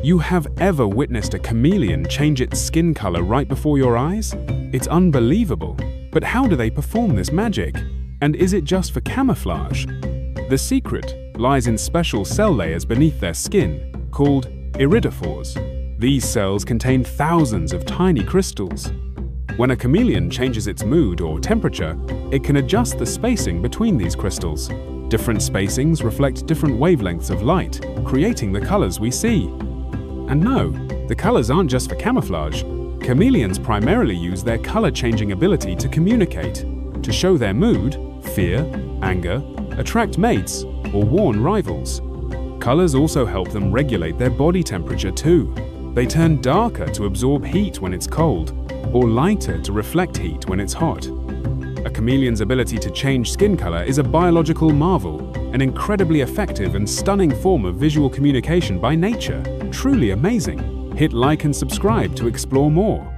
You have ever witnessed a chameleon change its skin color right before your eyes? It's unbelievable. But how do they perform this magic? And is it just for camouflage? The secret lies in special cell layers beneath their skin, called iridophores. These cells contain thousands of tiny crystals. When a chameleon changes its mood or temperature, it can adjust the spacing between these crystals. Different spacings reflect different wavelengths of light, creating the colors we see. And no, the colors aren't just for camouflage. Chameleons primarily use their color-changing ability to communicate, to show their mood, fear, anger, attract mates, or warn rivals. Colors also help them regulate their body temperature too. They turn darker to absorb heat when it's cold, or lighter to reflect heat when it's hot. A chameleon's ability to change skin color is a biological marvel, an incredibly effective and stunning form of visual communication by nature. Truly amazing. Hit like and subscribe to explore more.